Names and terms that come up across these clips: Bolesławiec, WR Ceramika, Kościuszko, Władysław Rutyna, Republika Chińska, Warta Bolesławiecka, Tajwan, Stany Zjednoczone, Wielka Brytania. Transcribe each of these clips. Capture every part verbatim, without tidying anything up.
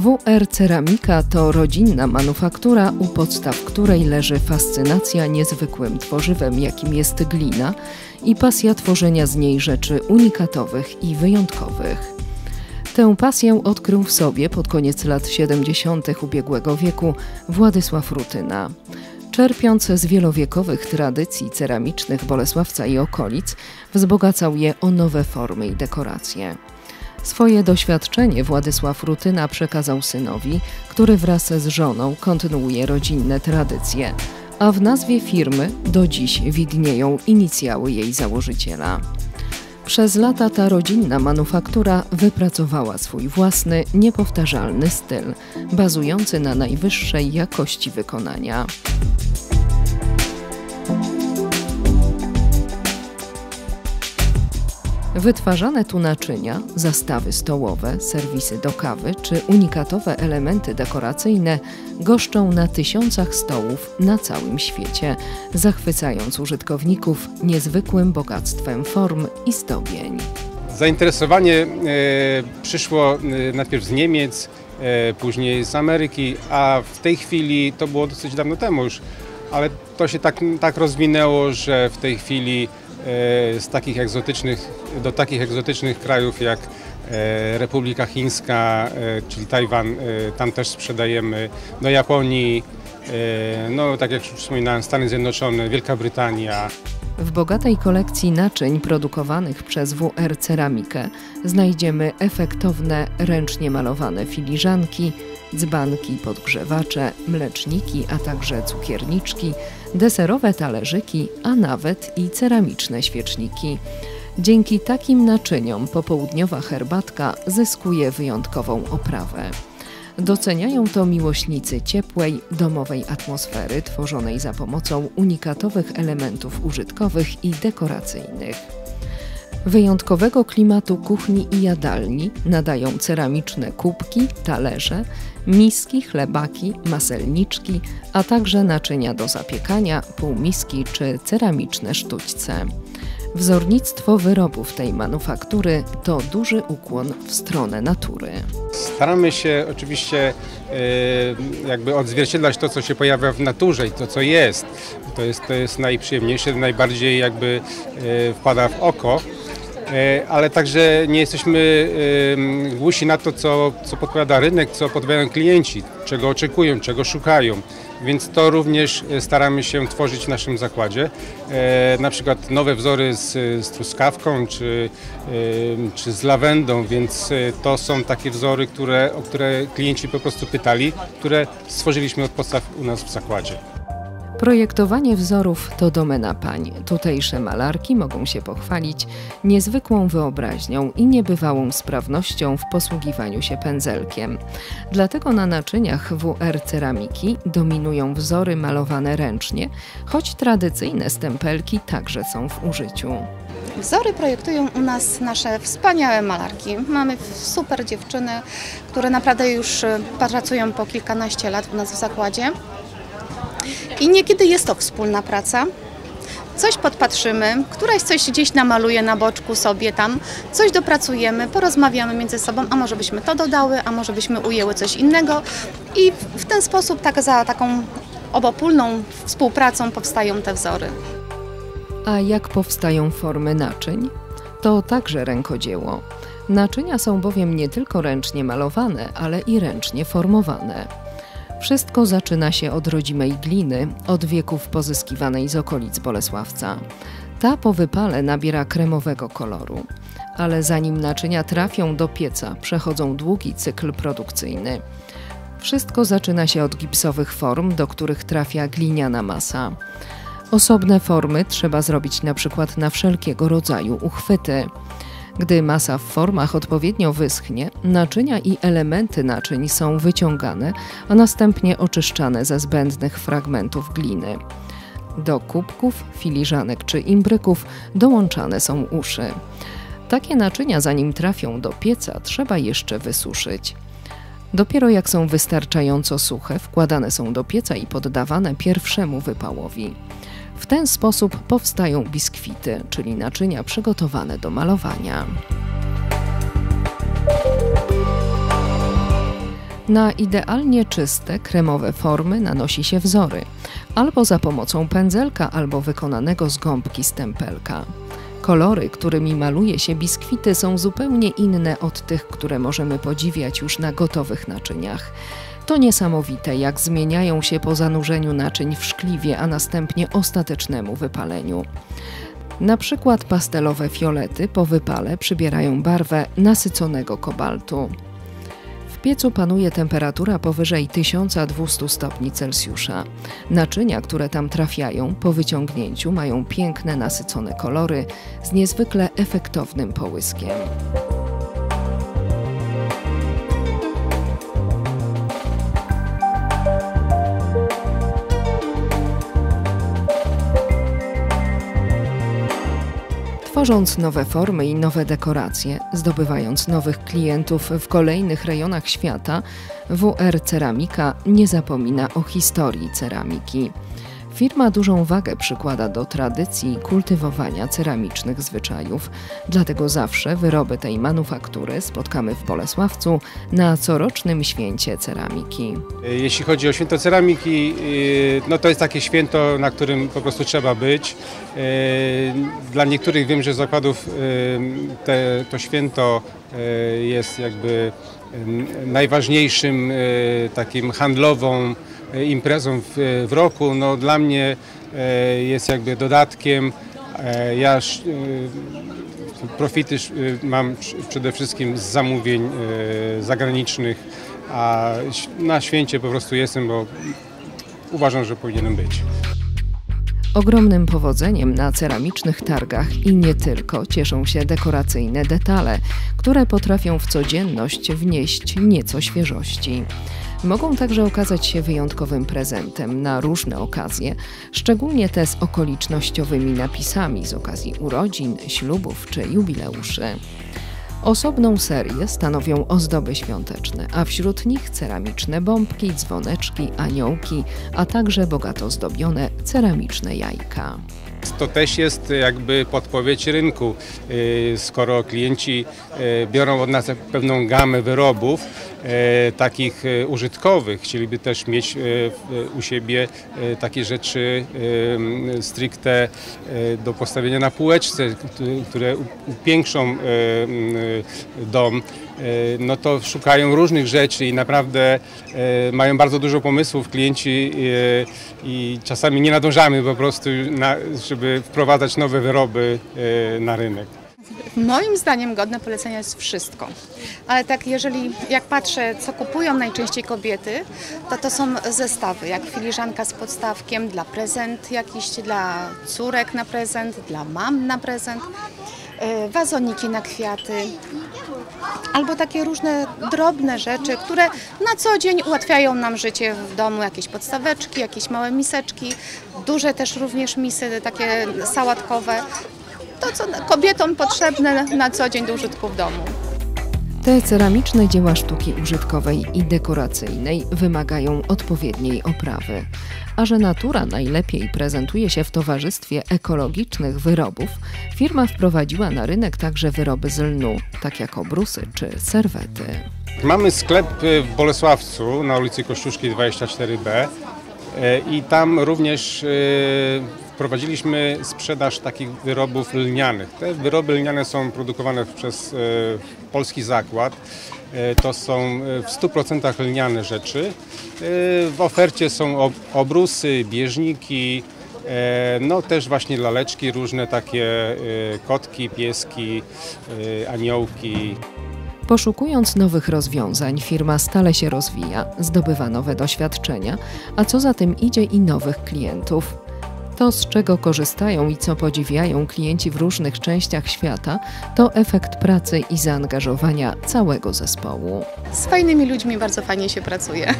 W R Ceramika to rodzinna manufaktura, u podstaw której leży fascynacja niezwykłym tworzywem, jakim jest glina, i pasja tworzenia z niej rzeczy unikatowych i wyjątkowych. Tę pasję odkrył w sobie pod koniec lat siedemdziesiątych ubiegłego wieku Władysław Rutyna. Czerpiąc z wielowiekowych tradycji ceramicznych Bolesławca i okolic, wzbogacał je o nowe formy i dekoracje. Swoje doświadczenie Władysław Rutyna przekazał synowi, który wraz z żoną kontynuuje rodzinne tradycje, a w nazwie firmy do dziś widnieją inicjały jej założyciela. Przez lata ta rodzinna manufaktura wypracowała swój własny, niepowtarzalny styl, bazujący na najwyższej jakości wykonania. Wytwarzane tu naczynia, zastawy stołowe, serwisy do kawy czy unikatowe elementy dekoracyjne goszczą na tysiącach stołów na całym świecie, zachwycając użytkowników niezwykłym bogactwem form i zdobień. Zainteresowanie e, przyszło e, najpierw z Niemiec, e, później z Ameryki, a w tej chwili, to było dosyć dawno temu już, ale to się tak, tak rozwinęło, że w tej chwili z takich egzotycznych, do takich egzotycznych krajów jak Republika Chińska, czyli Tajwan, tam też sprzedajemy, do Japonii, no tak jak już wspominałem, Stany Zjednoczone, Wielka Brytania. W bogatej kolekcji naczyń produkowanych przez W R Ceramikę znajdziemy efektowne, ręcznie malowane filiżanki, dzbanki, podgrzewacze, mleczniki, a także cukierniczki, deserowe talerzyki, a nawet i ceramiczne świeczniki. Dzięki takim naczyniom popołudniowa herbatka zyskuje wyjątkową oprawę. Doceniają to miłośnicy ciepłej, domowej atmosfery tworzonej za pomocą unikatowych elementów użytkowych i dekoracyjnych. Wyjątkowego klimatu kuchni i jadalni nadają ceramiczne kubki, talerze, miski, chlebaki, maselniczki, a także naczynia do zapiekania, półmiski czy ceramiczne sztućce. Wzornictwo wyrobów tej manufaktury to duży ukłon w stronę natury. Staramy się oczywiście jakby odzwierciedlać to, co się pojawia w naturze i to, co jest. To jest, to jest najprzyjemniejsze, najbardziej jakby wpada w oko. Ale także nie jesteśmy głusi na to, co, co podpowiada rynek, co podpowiadają klienci, czego oczekują, czego szukają. Więc to również staramy się tworzyć w naszym zakładzie. Na przykład nowe wzory z, z truskawką czy, czy z lawendą, więc to są takie wzory, które, o które klienci po prostu pytali, które stworzyliśmy od podstaw u nas w zakładzie. Projektowanie wzorów to domena pań. Tutejsze malarki mogą się pochwalić niezwykłą wyobraźnią i niebywałą sprawnością w posługiwaniu się pędzelkiem. Dlatego na naczyniach W R Ceramiki dominują wzory malowane ręcznie, choć tradycyjne stempelki także są w użyciu. Wzory projektują u nas nasze wspaniałe malarki. Mamy super dziewczyny, które naprawdę już pracują po kilkanaście lat u nas w zakładzie. I niekiedy jest to wspólna praca, coś podpatrzymy, któraś coś gdzieś namaluje na boczku sobie tam, coś dopracujemy, porozmawiamy między sobą, a może byśmy to dodały, a może byśmy ujęły coś innego i w ten sposób tak za taką obopólną współpracą powstają te wzory. A jak powstają formy naczyń? To także rękodzieło. Naczynia są bowiem nie tylko ręcznie malowane, ale i ręcznie formowane. Wszystko zaczyna się od rodzimej gliny, od wieków pozyskiwanej z okolic Bolesławca. Ta po wypale nabiera kremowego koloru, ale zanim naczynia trafią do pieca, przechodzą długi cykl produkcyjny. Wszystko zaczyna się od gipsowych form, do których trafia gliniana masa. Osobne formy trzeba zrobić na przykład na wszelkiego rodzaju uchwyty. Gdy masa w formach odpowiednio wyschnie, naczynia i elementy naczyń są wyciągane, a następnie oczyszczane ze zbędnych fragmentów gliny. Do kubków, filiżanek czy imbryków dołączane są uszy. Takie naczynia, zanim trafią do pieca, trzeba jeszcze wysuszyć. Dopiero jak są wystarczająco suche, wkładane są do pieca i poddawane pierwszemu wypałowi. W ten sposób powstają biskwity, czyli naczynia przygotowane do malowania. Na idealnie czyste, kremowe formy nanosi się wzory, albo za pomocą pędzelka, albo wykonanego z gąbki stempelka. Kolory, którymi maluje się biskwity, są zupełnie inne od tych, które możemy podziwiać już na gotowych naczyniach. To niesamowite, jak zmieniają się po zanurzeniu naczyń w szkliwie, a następnie ostatecznemu wypaleniu. Na przykład pastelowe fiolety po wypale przybierają barwę nasyconego kobaltu. W piecu panuje temperatura powyżej tysiąc dwieście stopni Celsjusza. Naczynia, które tam trafiają, po wyciągnięciu mają piękne, nasycone kolory z niezwykle efektownym połyskiem. Tworząc nowe formy i nowe dekoracje, zdobywając nowych klientów w kolejnych rejonach świata, W R Ceramika nie zapomina o historii ceramiki. Firma dużą wagę przykłada do tradycji kultywowania ceramicznych zwyczajów, dlatego zawsze wyroby tej manufaktury spotkamy w Bolesławcu na corocznym święcie ceramiki. Jeśli chodzi o święto ceramiki, no to jest takie święto, na którym po prostu trzeba być. Dla niektórych wiem, że z zakładów te, to święto jest jakby najważniejszym takim handlową imprezą w, w roku. No, dla mnie jest jakby dodatkiem. Ja profity mam przede wszystkim z zamówień zagranicznych, a na święcie po prostu jestem, bo uważam, że powinienem być. Ogromnym powodzeniem na ceramicznych targach i nie tylko cieszą się dekoracyjne detale, które potrafią w codzienność wnieść nieco świeżości. Mogą także okazać się wyjątkowym prezentem na różne okazje, szczególnie te z okolicznościowymi napisami z okazji urodzin, ślubów czy jubileuszy. Osobną serię stanowią ozdoby świąteczne, a wśród nich ceramiczne bombki, dzwoneczki, aniołki, a także bogato zdobione ceramiczne jajka. To też jest jakby podpowiedź rynku. Skoro klienci biorą od nas pewną gamę wyrobów takich użytkowych, chcieliby też mieć u siebie takie rzeczy stricte do postawienia na półeczce, które upiększą dom, no to szukają różnych rzeczy i naprawdę mają bardzo dużo pomysłów klienci i czasami nie nadążamy po prostu, na, żeby wprowadzać nowe wyroby na rynek. Moim zdaniem godne polecenia jest wszystko, ale tak jeżeli, jak patrzę, co kupują najczęściej kobiety, to to są zestawy, jak filiżanka z podstawkiem dla prezent jakiś, dla córek na prezent, dla mam na prezent, wazoniki na kwiaty, albo takie różne drobne rzeczy, które na co dzień ułatwiają nam życie w domu. Jakieś podstaweczki, jakieś małe miseczki, duże też również misy, takie sałatkowe. To, co kobietom potrzebne na co dzień do użytku w domu. Te ceramiczne dzieła sztuki użytkowej i dekoracyjnej wymagają odpowiedniej oprawy. A że natura najlepiej prezentuje się w towarzystwie ekologicznych wyrobów, firma wprowadziła na rynek także wyroby z lnu, tak jak obrusy czy serwety. Mamy sklep w Bolesławcu na ulicy Kościuszki dwadzieścia cztery B i tam również wprowadziliśmy sprzedaż takich wyrobów lnianych. Te wyroby lniane są produkowane przez polski zakład. To są w stu procentach lniane rzeczy. W ofercie są obrusy, bieżniki, no też właśnie laleczki, różne takie kotki, pieski, aniołki. Poszukując nowych rozwiązań, firma stale się rozwija, zdobywa nowe doświadczenia, a co za tym idzie i nowych klientów. To, z czego korzystają i co podziwiają klienci w różnych częściach świata, to efekt pracy i zaangażowania całego zespołu. Z fajnymi ludźmi bardzo fajnie się pracuje.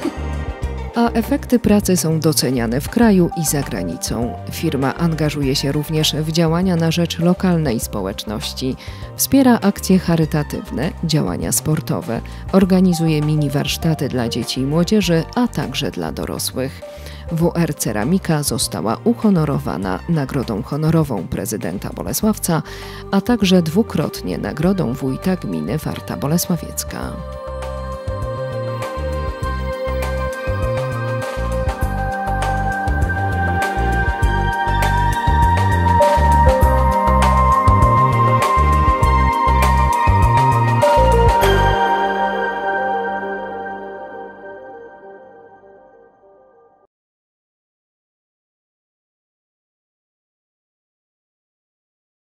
A efekty pracy są doceniane w kraju i za granicą. Firma angażuje się również w działania na rzecz lokalnej społeczności. Wspiera akcje charytatywne, działania sportowe, organizuje mini warsztaty dla dzieci i młodzieży, a także dla dorosłych. W R Ceramika została uhonorowana Nagrodą Honorową Prezydenta Bolesławca, a także dwukrotnie Nagrodą Wójta Gminy Warta Bolesławiecka.